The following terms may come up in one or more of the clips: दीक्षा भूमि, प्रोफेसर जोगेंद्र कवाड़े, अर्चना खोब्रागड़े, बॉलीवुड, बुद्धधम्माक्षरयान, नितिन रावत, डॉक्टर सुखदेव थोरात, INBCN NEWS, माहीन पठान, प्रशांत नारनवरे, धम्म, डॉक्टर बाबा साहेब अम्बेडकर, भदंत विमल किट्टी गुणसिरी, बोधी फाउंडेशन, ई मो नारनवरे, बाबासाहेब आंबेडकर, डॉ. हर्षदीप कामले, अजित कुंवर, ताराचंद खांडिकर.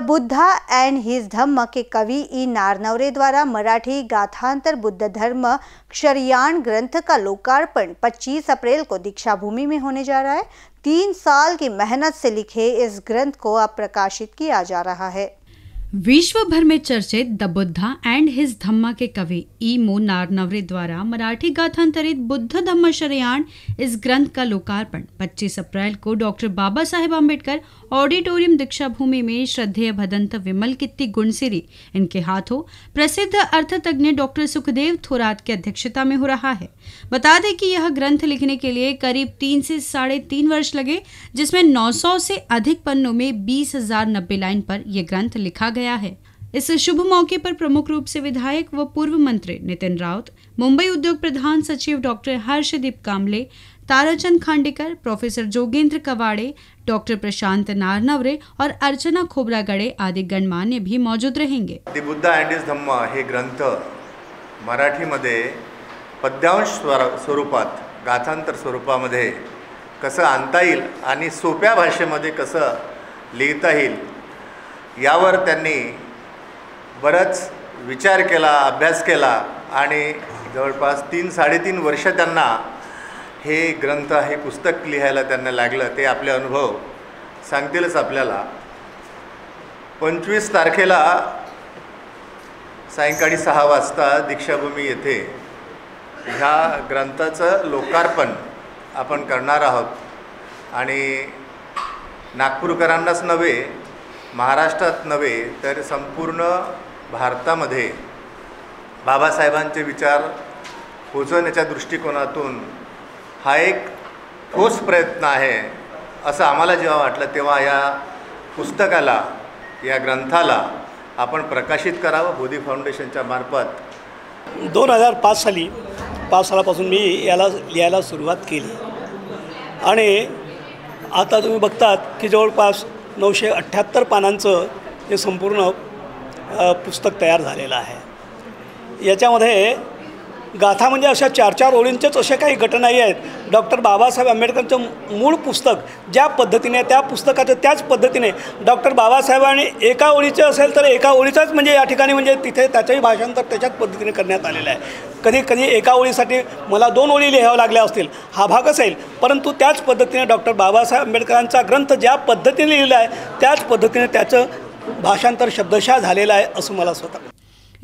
The Buddha and his धम्म के कवि ई नारनवरे द्वारा मराठी गाथांतर बुद्ध धर्म क्षरियाण ग्रंथ का लोकार्पण 25 अप्रैल को दीक्षा भूमि में होने जा रहा है। 3 साल की मेहनत से लिखे इस ग्रंथ को अब प्रकाशित किया जा रहा है। विश्व भर में चर्चित the Buddha and his धम्म के कवि ई मो नारनवरे द्वारा मराठी गाथांतरित बुद्ध धम्म शरयाण इस ग्रंथ का लोकार्पण 25 अप्रैल को डॉक्टर बाबा साहेब अम्बेडकर ऑडिटोरियम दीक्षा भूमि में श्रद्धेय भदंत विमल किट्टी गुणसिरी इनके हाथों प्रसिद्ध अर्थतज्ञ डॉक्टर सुखदेव थोरात की अध्यक्षता में हो रहा है। बता दें कि यह ग्रंथ लिखने के लिए करीब 3 से साढ़े 3 वर्ष लगे, जिसमें 900 से अधिक पन्नों में 20,090 लाइन पर यह ग्रंथ लिखा गया है। इस शुभ मौके पर प्रमुख रूप से विधायक व पूर्व मंत्री नितिन रावत, मुंबई उद्योग प्रधान सचिव डॉ. हर्षदीप कामले, ताराचंद खांडिकर, प्रोफेसर जोगेंद्र कवाड़े, डॉ. प्रशांत नारनवरे और अर्चना खोब्रागड़े आदि गणमान्य भी मौजूद रहेंगे। The Buddha and his धम्म हे ग्रंथ मराठीमध्ये पद्यांश स्वरूपात गाथांतर स्वरूपामध्ये कसं आणता येईल आणि सोप्या भाषेमध्ये कसं लिहिता येईल यावर त्यांनी बराच विचार केला, अभ्यास केला आणि जवळपास 3 साडेतीन वर्ष त्यांना हे ग्रंथ हे पुस्तक लिहायला त्यांना लागलं। ते आपले अनुभव सांगतीलच आपल्याला। 25 तारखेला सायंकाळी 6 वाजता दीक्षाभूमी येथे ह्या ग्रंथाचं लोकार्पण आपण करणार आहोत आणि नागपूरकरांनाच नव्हे, महाराष्ट्रात नव्हे तर संपूर्ण भारतामध्ये बाबासाहेबांचे विचार पोचवण्याच्या दृष्टिकोनातून हा एक ठोस प्रयत्न आहे असं आम्हाला जेव्हा वाटलं तेव्हा या पुस्तकाला, या ग्रंथाला आपण प्रकाशित करावं बोधी फाउंडेशनच्या मार्फत। 2005 सालापासून मी याला लिहायला सुरुवात केली आणि आता तुम्ही बघतात की जवळपास 978 पानांचं हे संपूर्ण पुस्तक तयार झालेलं आहे। याच्यामध्ये गाथा म्हणजे अशा 4-4 ओळींचेच अशा काही घटनाही आहेत। डॉक्टर बाबासाहेब आंबेडकरचं मूळ पुस्तक ज्या पद्धतीने त्या पुस्तकाचं त्याच पद्धतीने डॉक्टर बाबासाहेबांनी एका ओळीचं असेल तर एका ओळीचाच म्हणजे या ठिकाणी म्हणजे तिथे त्याचंही भाषांतर त्याच्याच पद्धतीने करण्यात आलेलं आहे। कधी एका ओळीसाठी मला 2 ओळी लिहाव्या लागल्या असतील हा भाग असेल, परंतु त्याच पद्धतीने डॉक्टर बाबासाहेब आंबेडकरांचा ग्रंथ ज्या पद्धतीने लिहिला आहे त्याच पद्धतीने त्याचं भाषांतर शब्दशः झालेलं आहे असं मला स्वतः।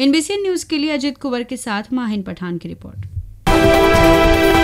INBCN न्यूज़ के लिए अजित कुंवर के साथ माहीन पठान की रिपोर्ट।